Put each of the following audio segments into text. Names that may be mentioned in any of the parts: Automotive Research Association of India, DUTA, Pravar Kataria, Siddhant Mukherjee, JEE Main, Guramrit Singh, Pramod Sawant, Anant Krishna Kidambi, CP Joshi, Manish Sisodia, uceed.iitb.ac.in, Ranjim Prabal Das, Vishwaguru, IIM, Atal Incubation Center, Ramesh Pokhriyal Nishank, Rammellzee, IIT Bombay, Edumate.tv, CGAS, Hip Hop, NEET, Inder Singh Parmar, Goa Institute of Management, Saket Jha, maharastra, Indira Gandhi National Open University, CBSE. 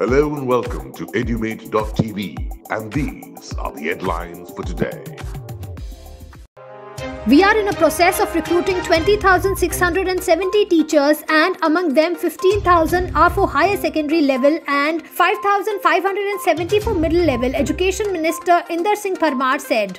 Hello and welcome to EduMate.TV, and these are the headlines for today. We are in a process of recruiting 20,670 teachers, and among them 15,000 are for higher secondary level and 5,570 for middle level, Education Minister Inder Singh Parmar said.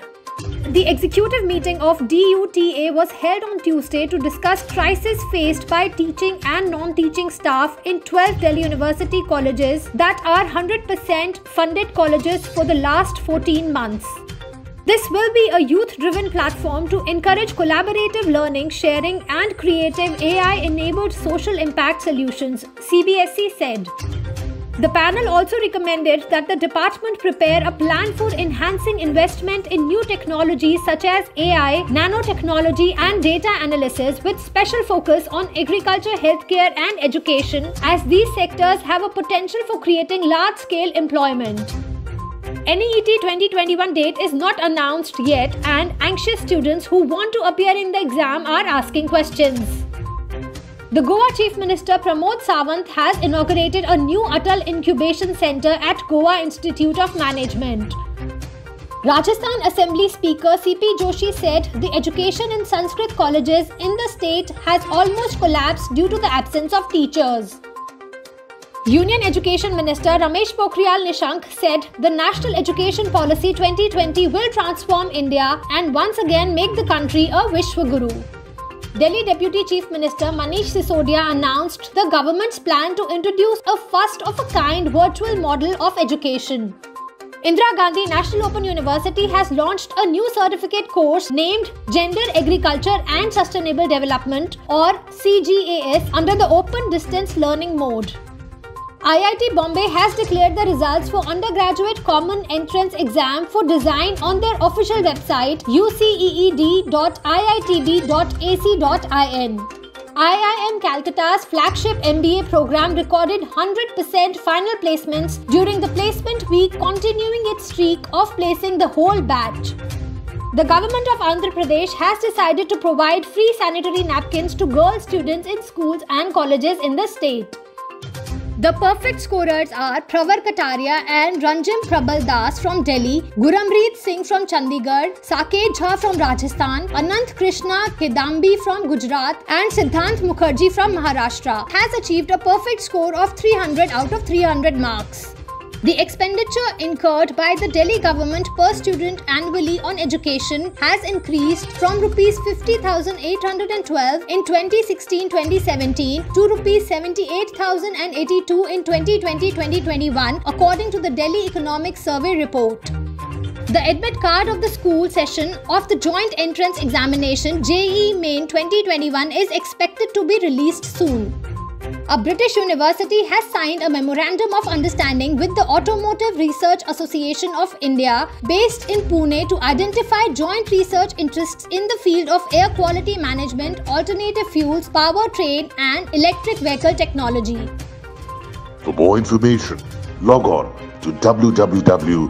The executive meeting of DUTA was held on Tuesday to discuss crisis faced by teaching and non-teaching staff in 12 Delhi University colleges that are 100% funded colleges for the last 14 months. This will be a youth-driven platform to encourage collaborative learning, sharing and creative AI-enabled social impact solutions, CBSE said. The panel also recommended that the department prepare a plan for enhancing investment in new technologies such as AI, nanotechnology and data analysis, with special focus on agriculture, healthcare and education, as these sectors have a potential for creating large-scale employment. NEET 2021 date is not announced yet, and anxious students who want to appear in the exam are asking questions. The Goa Chief Minister Pramod Sawant has inaugurated a new Atal Incubation Center at Goa Institute of Management. Rajasthan Assembly Speaker CP Joshi said the education in Sanskrit colleges in the state has almost collapsed due to the absence of teachers. Union Education Minister Ramesh Pokhriyal Nishank said the National Education Policy 2020 will transform India and once again make the country a Vishwaguru. Delhi Deputy Chief Minister Manish Sisodia announced the government's plan to introduce a first-of-a-kind virtual model of education. Indira Gandhi National Open University has launched a new certificate course named Gender, Agriculture and Sustainable Development, or CGAS, under the Open Distance Learning mode. IIT Bombay has declared the results for undergraduate common entrance exam for design on their official website uceed.iitb.ac.in. IIM Calcutta's flagship MBA program recorded 100% final placements during the placement week, continuing its streak of placing the whole batch. The government of Andhra Pradesh has decided to provide free sanitary napkins to girl students in schools and colleges in the state. The perfect scorers are Pravar Kataria and Ranjim Prabal Das from Delhi, Guramrit Singh from Chandigarh, Saket Jha from Rajasthan, Anant Krishna Kidambi from Gujarat and Siddhant Mukherjee from Maharashtra has achieved a perfect score of 300 out of 300 marks. The expenditure incurred by the Delhi government per student annually on education has increased from Rs 50,812 in 2016-2017 to Rs 78,082 in 2020-2021, according to the Delhi Economic Survey report. The admit card of the school session of the Joint Entrance Examination JEE Main 2021 is expected to be released soon. A British university has signed a Memorandum of Understanding with the Automotive Research Association of India, based in Pune, to identify joint research interests in the field of air quality management, alternative fuels, powertrain and electric vehicle technology. For more information, log on to www.edumate.tv.